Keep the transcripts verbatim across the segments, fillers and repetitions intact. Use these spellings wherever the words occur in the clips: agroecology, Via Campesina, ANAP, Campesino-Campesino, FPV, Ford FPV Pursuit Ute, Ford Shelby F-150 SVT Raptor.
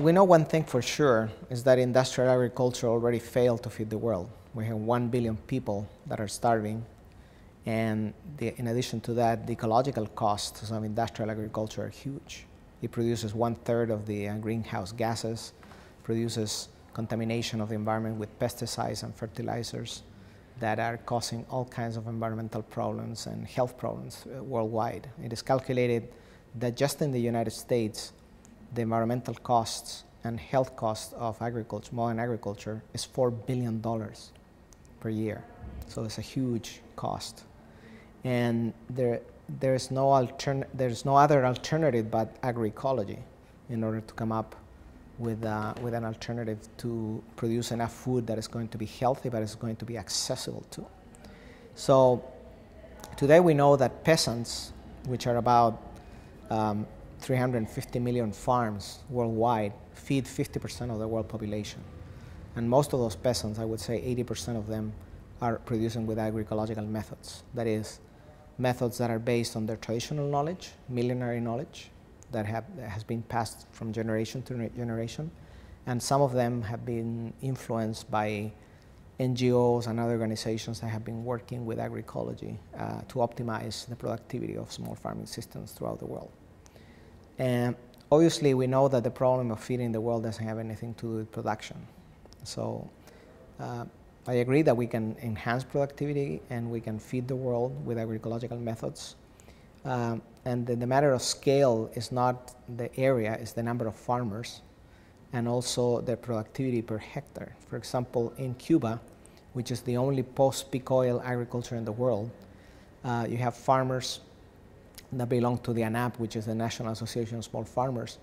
We know one thing for sure is that industrial agriculture already failed to feed the world. We have one billion people that are starving, and the, in addition to that, the ecological costs of industrial agriculture are huge. It produces one-third of the uh, greenhouse gases, produces contamination of the environment with pesticides and fertilizers that are causing all kinds of environmental problems and health problems uh, worldwide. It is calculated that just in the United States, the environmental costs and health costs of agriculture, modern agriculture, is four billion dollars per year. So it's a huge cost. And there, there is no altern there's no other alternative but agroecology in order to come up with, uh, with an alternative to produce enough food that is going to be healthy, but it's going to be accessible to. So today we know that peasants, which are about um, three hundred fifty million farms worldwide, feed fifty percent of the world population. And most of those peasants, I would say eighty percent of them, are producing with agroecological methods. That is, methods that are based on their traditional knowledge, millenary knowledge, that, have, that has been passed from generation to generation. And some of them have been influenced by N G Os and other organizations that have been working with agroecology uh, to optimize the productivity of small farming systems throughout the world. And obviously, we know that the problem of feeding the world doesn't have anything to do with production. So uh, I agree that we can enhance productivity and we can feed the world with agroecological methods. Um, and the, the matter of scale is not the area, it's the number of farmers and also their productivity per hectare. For example, in Cuba, which is the only post-peak oil agriculture in the world, uh, you have farmers that belong to the ANAP, which is the National Association of Small Farmers,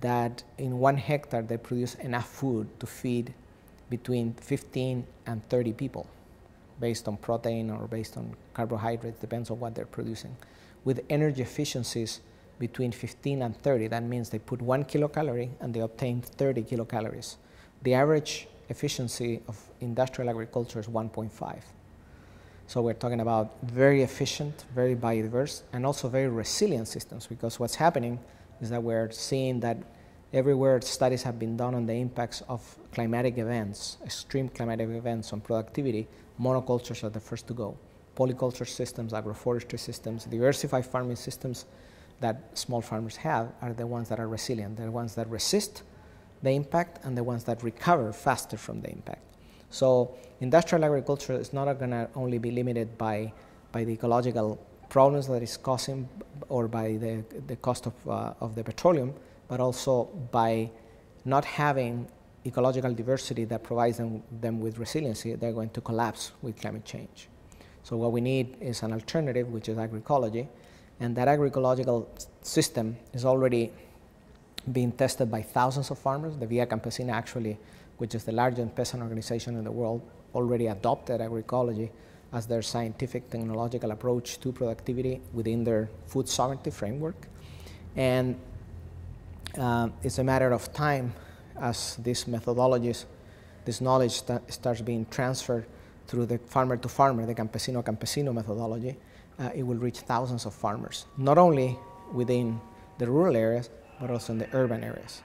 that in one hectare they produce enough food to feed between fifteen and thirty people, based on protein or based on carbohydrates, depends on what they're producing, with energy efficiencies between fifteen and thirty. That means they put one kilocalorie and they obtain thirty kilocalories. The average efficiency of industrial agriculture is one point five. So we're talking about very efficient, very biodiverse, and also very resilient systems, because what's happening is that we're seeing that everywhere studies have been done on the impacts of climatic events, extreme climatic events on productivity, monocultures are the first to go. Polyculture systems, agroforestry systems, diversified farming systems that small farmers have are the ones that are resilient. They're the ones that resist the impact and the ones that recover faster from the impact. So industrial agriculture is not going to only be limited by, by the ecological problems that it's causing or by the, the cost of, uh, of the petroleum, but also by not having ecological diversity that provides them, them with resiliency, they're going to collapse with climate change. So what we need is an alternative, which is agroecology, and that agroecological system is already being tested by thousands of farmers. The Via Campesina, actually, which is the largest peasant organization in the world, already adopted agroecology as their scientific technological approach to productivity within their food sovereignty framework. And uh, it's a matter of time as these methodologies, this knowledge st starts being transferred through the farmer to farmer, the Campesino-Campesino methodology, uh, it will reach thousands of farmers, not only within the rural areas, but also in the urban areas.